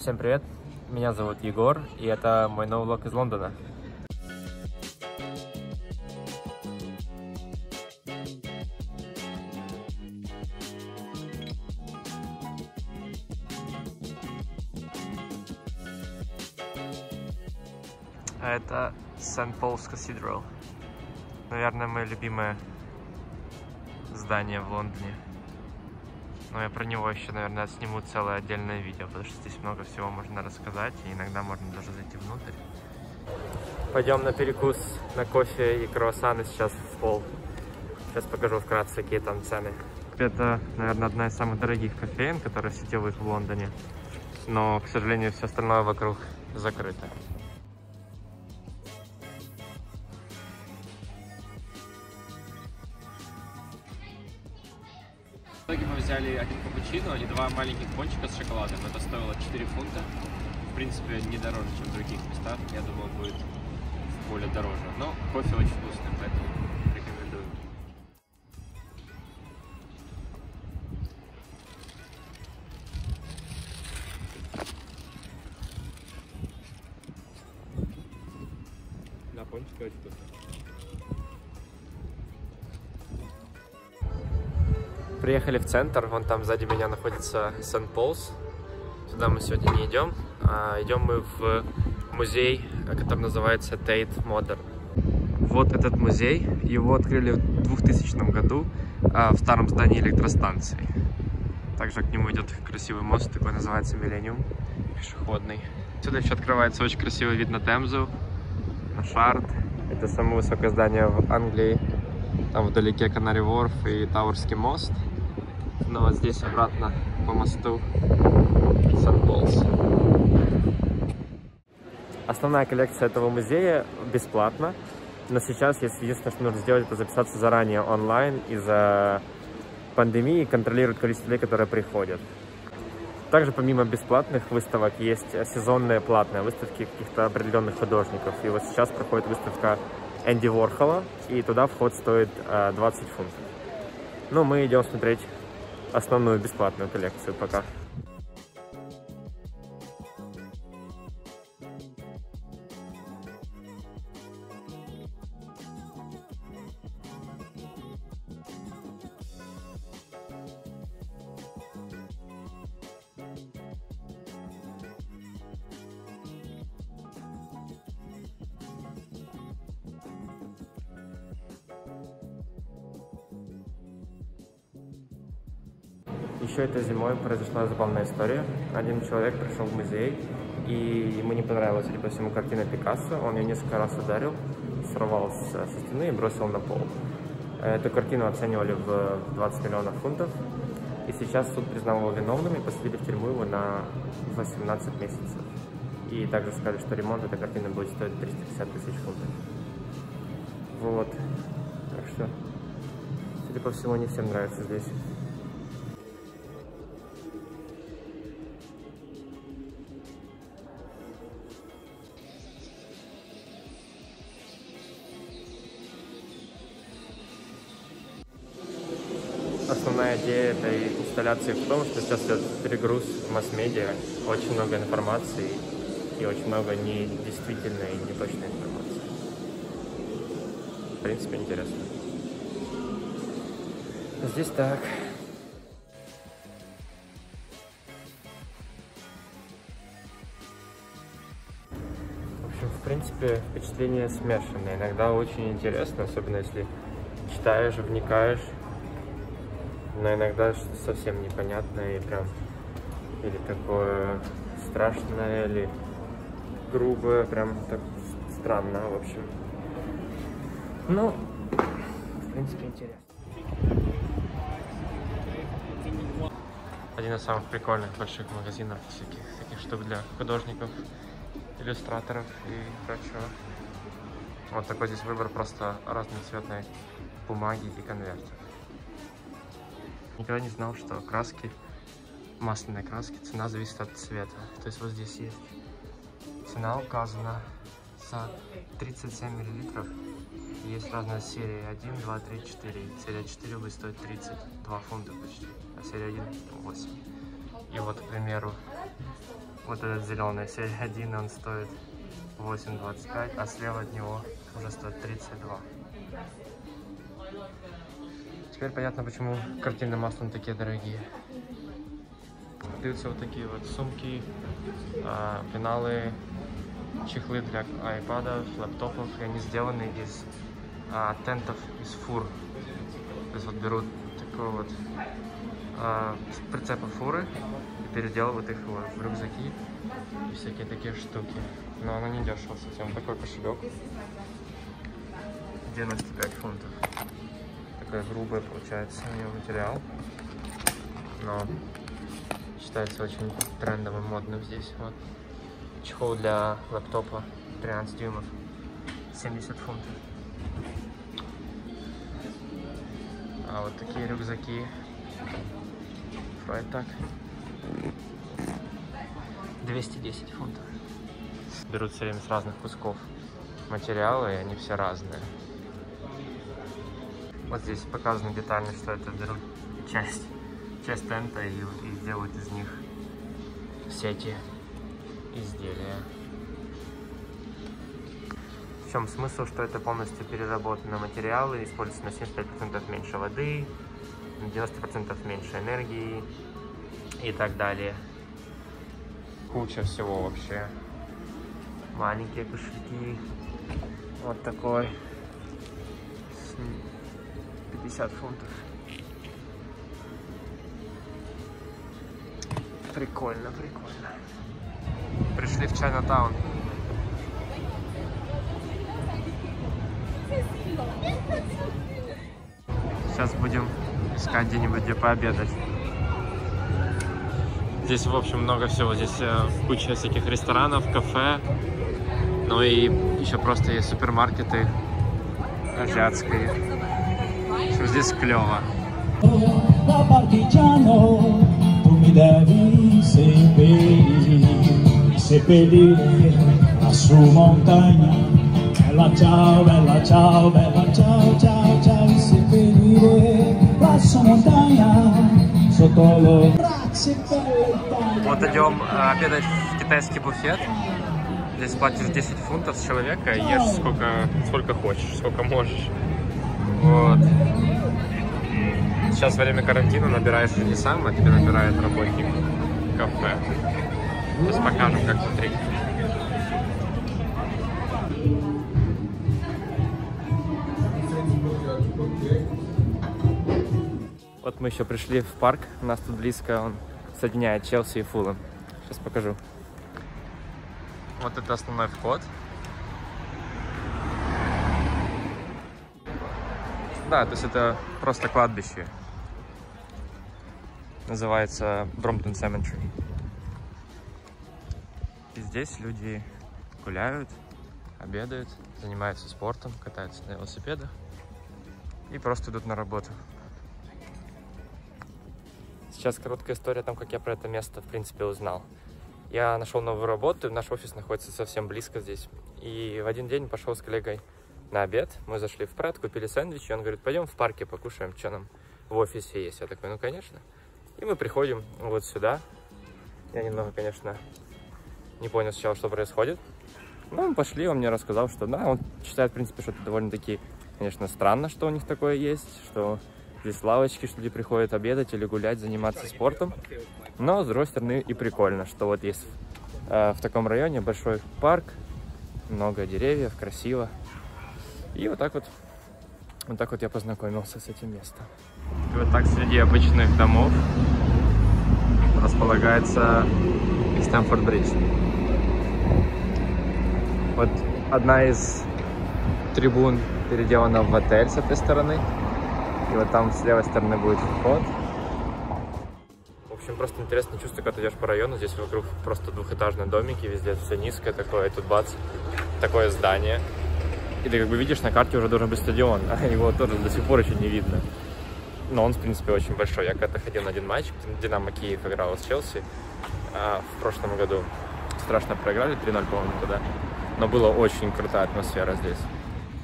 Всем привет, меня зовут Егор, и это мой новый влог из Лондона. А это St. Paul's Cathedral. Наверное, мое любимое здание в Лондоне. Но я про него еще, наверное, сниму целое отдельное видео, потому что здесь много всего можно рассказать, и иногда можно даже зайти внутрь. Пойдем на перекус, на кофе и круассаны сейчас в пол. Сейчас покажу вкратце, какие там цены. Это, наверное, одна из самых дорогих кофеен, которые сетевых в Лондоне. Но, к сожалению, все остальное вокруг закрыто. В итоге мы взяли один капучино и два маленьких пончика с шоколадом. Это стоило 4 фунта. В принципе, не дороже, чем в других местах. Я думал, будет более дороже. Но кофе очень вкусный, поэтому рекомендую. Да, пончик очень вкусный. Приехали в центр, вон там сзади меня находится St. Paul's. Сюда мы сегодня не идем, а идем мы в музей, который называется Тейт Модерн. Вот этот музей, его открыли в 2000 году в старом здании электростанции. Также к нему идет красивый мост, такой называется Миллениум, пешеходный. Отсюда еще открывается очень красивый вид на Темзу, на Шард. Это самое высокое здание в Англии. Там вдалеке Канари-Ворф и Тауэрский мост. Но вот здесь обратно по мосту St. Paul's. Основная коллекция этого музея бесплатна. Но сейчас, если единственное, что нужно сделать, это записаться заранее онлайн. Из-за пандемии контролируют количество людей, которые приходят. Также помимо бесплатных выставок есть сезонные платные выставки каких-то определенных художников. И вот сейчас проходит выставка Энди Ворхола, и туда вход стоит 20 фунтов. Ну, мы идем смотреть основную бесплатную коллекцию пока. Еще этой зимой произошла забавная история. Один человек пришел в музей, и ему не понравилась, либо всему картина Пикассо. Он ее несколько раз ударил, сорвал со стены и бросил на пол. Эту картину оценивали в 20 миллионов фунтов. И сейчас суд признал его виновным и посадили в тюрьму его на 18 месяцев. И также сказали, что ремонт этой картины будет стоить 350 тысяч фунтов. Вот. Так что, судя по всему, не всем нравится здесь. Основная идея этой инсталляции в том, что сейчас идет перегруз в масс-медиа, очень много информации и очень много недействительной и неточной информации. В принципе, интересно. Здесь так. В общем, в принципе, впечатления смешанные. Иногда очень интересно, особенно если читаешь, вникаешь. Но иногда совсем непонятное и прям или такое страшное, или грубое, прям так странно, в общем. Ну, в принципе, интересно. Один из самых прикольных больших магазинов всяких таких штук для художников, иллюстраторов и прочего. Вот такой здесь выбор просто разноцветной бумаги и конвертов. Никогда не знал, что краски, масляные краски, цена зависит от цвета. То есть вот здесь есть цена указана за 37 мл. Есть разные серии 1, 2, 3, 4. Серия 4 будет стоить 32 фунта почти, а серия 1 – 8. И вот, к примеру, вот этот зеленый, серия 1, он стоит 8,25, а слева от него уже стоит 32. Теперь понятно, почему картины маслом такие дорогие. Продаются вот такие вот сумки, пеналы, чехлы для айпадов, лэптопов, и они сделаны из тентов, из фур. То есть вот берут такой вот с прицепа фуры и переделывают их вот в рюкзаки и всякие такие штуки. Но оно не дешево совсем. Такой кошелек 95 фунтов. Такая грубая получается у него материал, но считается очень трендовым, модным здесь. Вот чехол для лэптопа 13 дюймов 70 фунтов. А вот такие рюкзаки Фройтаг 210 фунтов. Берут все время с разных кусков материала, и они все разные. Вот здесь показано детально, что это берут часть тента и делают из них все эти изделия. В чем смысл, что это полностью переработанные материалы, используется на 75% меньше воды, на 90% меньше энергии и так далее. Куча всего вообще. Маленькие кошельки. Вот такой. 50 фунтов. Прикольно, прикольно. Пришли в Чайнатаун. Сейчас будем искать где-нибудь, где пообедать. Здесь, в общем, много всего. Здесь куча всяких ресторанов, кафе. Ну и еще просто есть супермаркеты азиатские. Что здесь клево. Bella ciao, bella ciao, ciao, ciao, e seppellire la sua montagna sotto lo... Вот идем обедать в китайский буфет. Здесь платишь 10 фунтов с человека, ешь сколько хочешь, сколько можешь. Вот. Сейчас во время карантина набираешь не сам, а тебе набирает работник кафе. Сейчас покажем, как внутри. Вот мы еще пришли в парк, у нас тут близко, он соединяет Челси и Фулхэм. Сейчас покажу. Вот это основной вход. Да, то есть это просто кладбище. Называется Brompton Cemetery. И здесь люди гуляют, обедают, занимаются спортом, катаются на велосипедах и просто идут на работу. Сейчас короткая история о том, как я про это место, в принципе, узнал. Я нашел новую работу, и наш офис находится совсем близко здесь. И в один день пошел с коллегой на обед. Мы зашли в Прат, купили сэндвич, и он говорит, пойдем в парке покушаем, что нам в офисе есть. Я такой, ну, конечно. И мы приходим вот сюда. Я немного, конечно, не понял сначала, что происходит. Но мы пошли, он мне рассказал, что да, он считает, в принципе, что это довольно-таки, конечно, странно, что у них такое есть, что... Здесь лавочки, что люди приходят обедать или гулять, заниматься спортом. Но, с другой стороны, и прикольно, что вот есть в таком районе большой парк, много деревьев, красиво. И вот так вот я познакомился с этим местом. И вот так среди обычных домов располагается Stamford Bridge. Вот одна из трибун переделана в отель с этой стороны. И вот там с левой стороны будет вход. В общем, просто интересное чувство, когда ты идешь по району. Здесь вокруг просто двухэтажные домики, везде все низкое такое, и тут бац, такое здание. И ты как бы видишь, на карте уже должен быть стадион, а его тоже до сих пор еще не видно. Но он, в принципе, очень большой. Я когда-то ходил на один матч, Динамо Киев играл с Челси в прошлом году. Страшно проиграли, 3-0, по-моему, тогда. Но была очень крутая атмосфера здесь.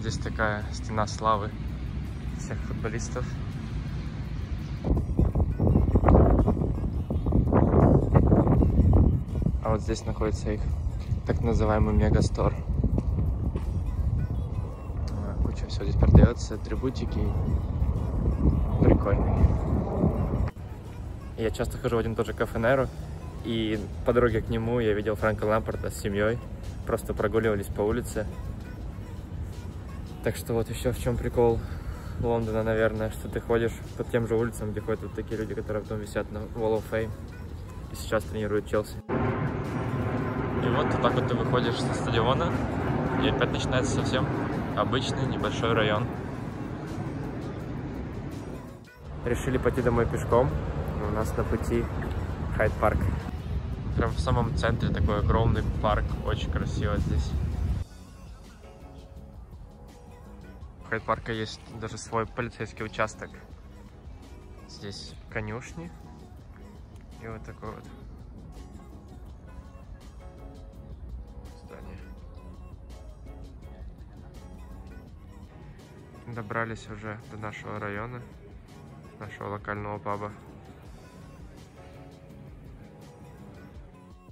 Здесь такая стена славы всех футболистов. А вот вот здесь находится их так называемый мегастор. Куча всего здесь продается, атрибутики. Прикольный. Я часто хожу в один и тот же кафе Неро, и по дороге к нему я видел Франка Лампорта с семьей. Просто прогуливались по улице. Так что вот еще в чем прикол Лондона, наверное, что ты ходишь по тем же улицам, где ходят вот такие люди, которые потом висят на Wall of Fame и сейчас тренируют Челси. И вот так вот ты выходишь со стадиона, и опять начинается совсем обычный небольшой район. Решили пойти домой пешком, у нас на пути Хайд-парк. Прям в самом центре такой огромный парк, очень красиво здесь. У Хайд-парка есть даже свой полицейский участок. Здесь конюшни и вот такой вот здание. Добрались уже до нашего района, нашего локального паба.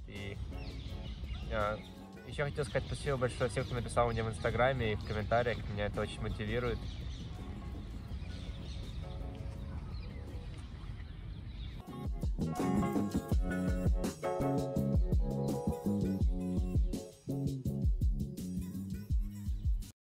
И я еще хотел сказать спасибо большое всем, кто написал мне в Инстаграме и в комментариях. Меня это очень мотивирует.